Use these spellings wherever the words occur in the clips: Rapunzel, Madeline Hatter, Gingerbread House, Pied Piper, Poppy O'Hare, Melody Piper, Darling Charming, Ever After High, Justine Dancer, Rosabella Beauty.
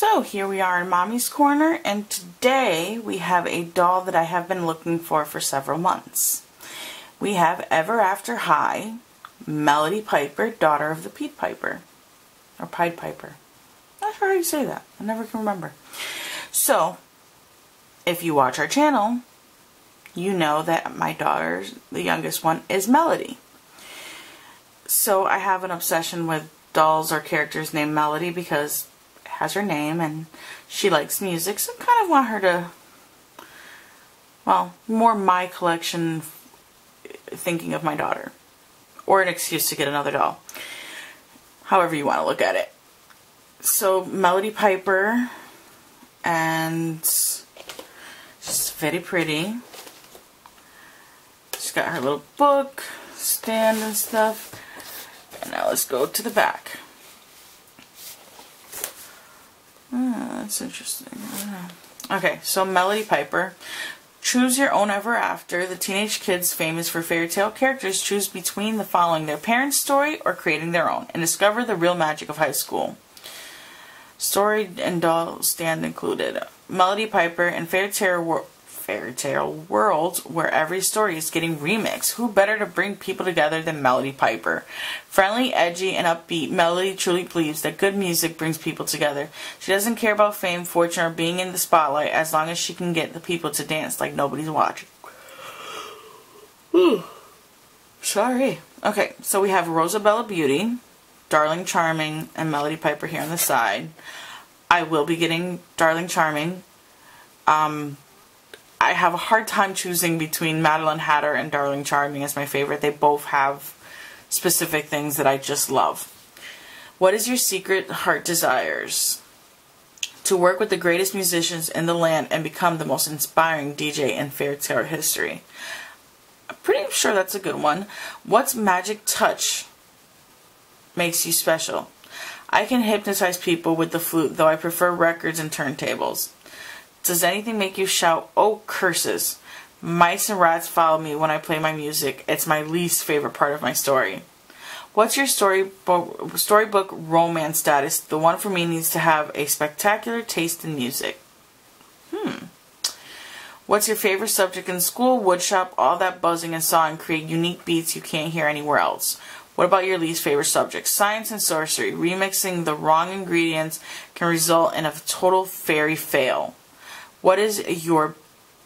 So here we are in Mommy's Corner, and today we have a doll that I have been looking for several months. We have Ever After High, Melody Piper, daughter of the Pied Piper. Or Pied Piper. Not sure how you say that. I never can remember. So, if you watch our channel, you know that my daughter, the youngest one, is Melody. So I have an obsession with dolls or characters named Melody because has her name and she likes music, so I kind of want her to, well, more my collection thinking of my daughter, or an excuse to get another doll, however you want to look at it. So Melody Piper, and she's very pretty. She's got her little book stand and stuff. And now let's go to the back. That's interesting. Okay, so Melody Piper. Choose your own Ever After. The teenage kids famous for fairy tale characters choose between the following: their parents' story or creating their own, and discover the real magic of high school. Story and doll stand included. Melody Piper and fairy tale world where every story is getting remixed. Who better to bring people together than Melody Piper? Friendly, edgy, and upbeat, Melody truly believes that good music brings people together. She doesn't care about fame, fortune, or being in the spotlight as long as she can get the people to dance like nobody's watching. Sorry. Okay, so we have Rosabella Beauty, Darling Charming, and Melody Piper here on the side. I will be getting Darling Charming. I have a hard time choosing between Madeline Hatter and Darling Charming as my favorite. They both have specific things that I just love. What is your secret heart desires? To work with the greatest musicians in the land and become the most inspiring DJ in fairytale history. I'm pretty sure that's a good one. What's magic touch makes you special? I can hypnotize people with the flute, though I prefer records and turntables. Does anything make you shout, "Oh, curses"? Mice and rats follow me when I play my music. It's my least favorite part of my story. What's your storybook romance status? The one for me needs to have a spectacular taste in music. What's your favorite subject in school? Woodshop, all that buzzing and sawing create unique beats you can't hear anywhere else. What about your least favorite subject? Science and sorcery. Remixing the wrong ingredients can result in a total fairy fail. What is your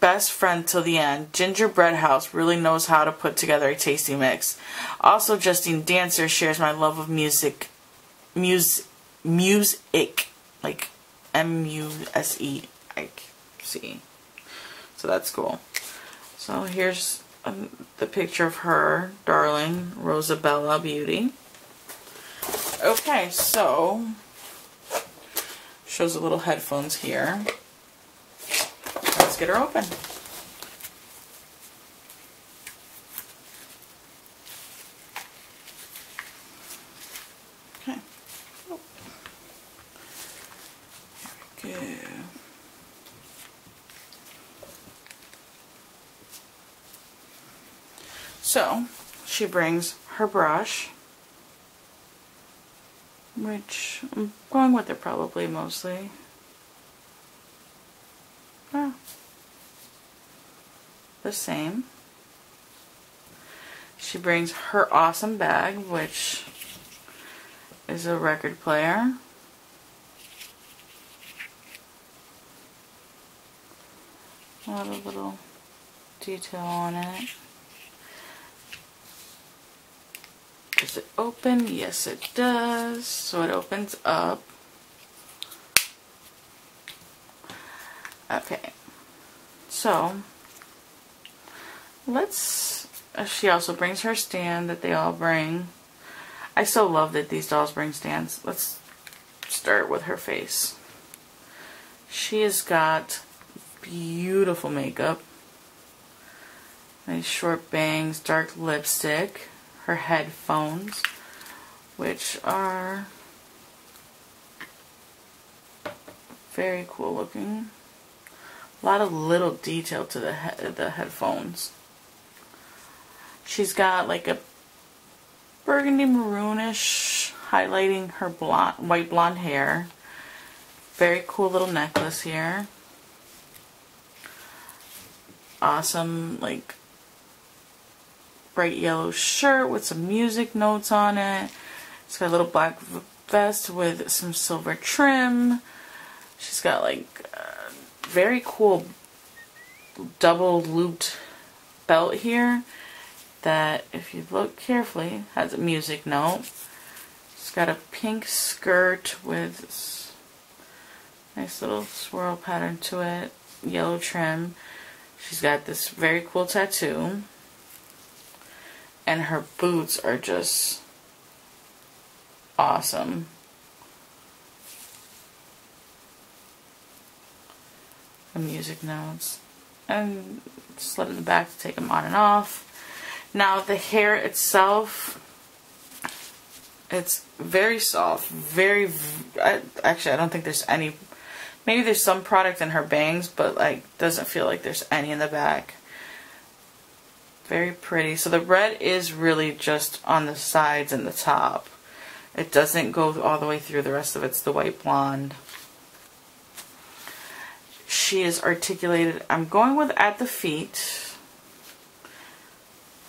best friend till the end? Gingerbread House really knows how to put together a tasty mix. Also, Justine Dancer shares my love of music. Music. Like, M-U-S-E-I-C. So that's cool. So here's the picture of her, Darling Rosabella Beauty. Okay, so shows the little headphones here. Let's get her open. Okay. Oh. There we go. So, she brings her brush, which I'm going with it probably mostly. Oh. The same. She brings her awesome bag, which is a record player. A lot of little detail on it. Does it open? Yes, it does. So it opens up. Okay, so let's, she also brings her stand that they all bring. I so love that these dolls bring stands. Let's start with her face. She has got beautiful makeup, nice short bangs, dark lipstick, her headphones, which are very cool looking. A lot of little detail to the headphones. She's got like a burgundy maroonish highlighting her white blonde hair. Very cool little necklace here. Awesome, like, bright yellow shirt with some music notes on it. It's got a little black vest with some silver trim. She's got, like, a very cool double looped belt here that, if you look carefully, has a music note. It's got a pink skirt with nice little swirl pattern to it, yellow trim. She's got this very cool tattoo, and her boots are just awesome. The music notes, and slit in the back to take them on and off. Now the hair itself, it's very soft, very, actually I don't think there's any, maybe there's some product in her bangs, but like doesn't feel like there's any in the back. Very pretty. So the red is really just on the sides and the top. It doesn't go all the way through, the rest of it's the white blonde. She is articulated. I'm going with at the feet.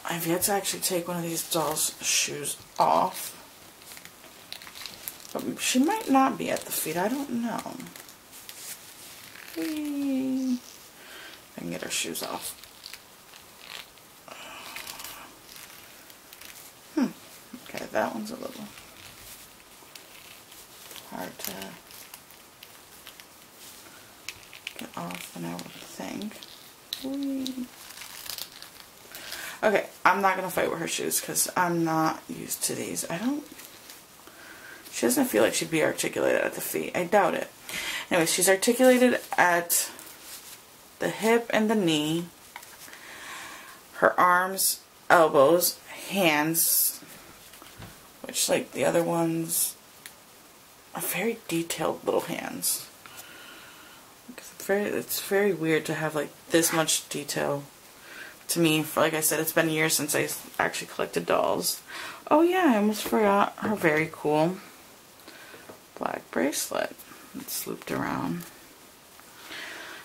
I've yet to actually take one of these doll's shoes off. But she might not be at the feet. I don't know. I can get her shoes off. Okay, that one's a little hard to get off, and I would think. Okay, I'm not going to fight with her shoes because I'm not used to these. She doesn't feel like she'd be articulated at the feet. I doubt it. Anyway, she's articulated at the hip and the knee. Her arms, elbows, hands, which like the other ones are very detailed little hands. It's very weird to have like this much detail. To me, like I said, it's been years since I actually collected dolls. Oh yeah, I almost forgot her very cool black bracelet. It's looped around.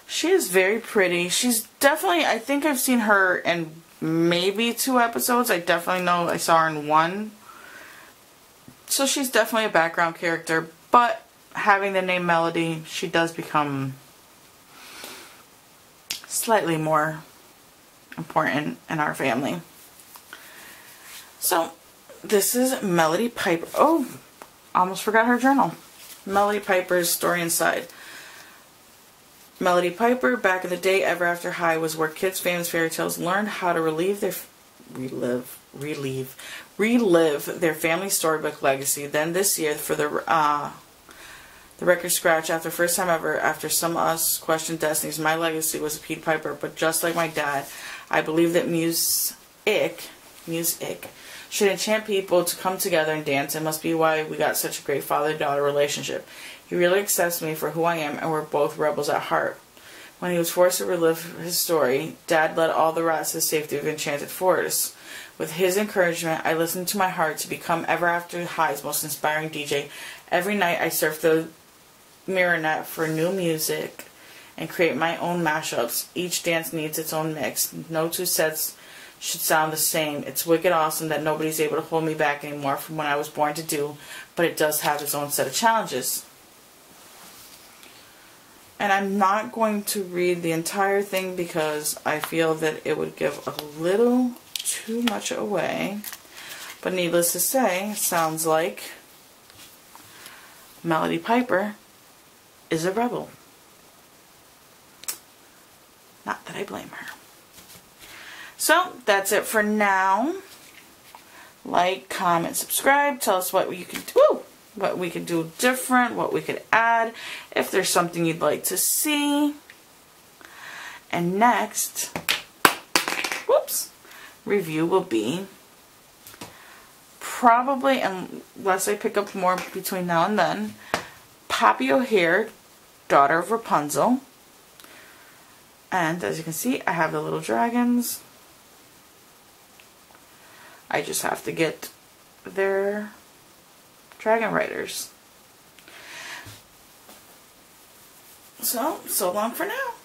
She is very pretty. She's definitely, I think I've seen her in maybe 2 episodes. I definitely know I saw her in 1. So she's definitely a background character, but having the name Melody, she does become slightly more important in our family. So this is Melody Piper. Oh, almost forgot her journal. Melody Piper's story inside. Melody Piper, back in the day, Ever After High was where kids' famous fairy tales learned how to relive their family storybook legacy. Then this year, for the record scratch, after first time ever, after some of us questioned destinies, my legacy was a Pied Piper. But just like my dad, I believe that music should enchant people to come together and dance. It must be why we got such a great father-daughter relationship. He really accepts me for who I am, and we're both rebels at heart. When he was forced to relive his story, Dad led all the rats to the safety of Enchanted Forest. With his encouragement, I listened to my heart to become Ever After High's most inspiring DJ. Every night I surfed the mirror net for new music and create my own mashups. Each dance needs its own mix. No 2 sets should sound the same. It's wicked awesome that nobody's able to hold me back anymore from what I was born to do, but it does have its own set of challenges. And I'm not going to read the entire thing because I feel that it would give a little too much away. But needless to say, it sounds like Melody Piper is a rebel. Not that I blame her. So that's it for now. Like, comment, subscribe. Tell us what you can do, what we could do different, what we could add, if there's something you'd like to see. And next, review will be probably, unless I pick up more between now and then, Poppy O'Hare, Daughter of Rapunzel. And as you can see, I have the little dragons. I just have to get their dragon riders. So long for now.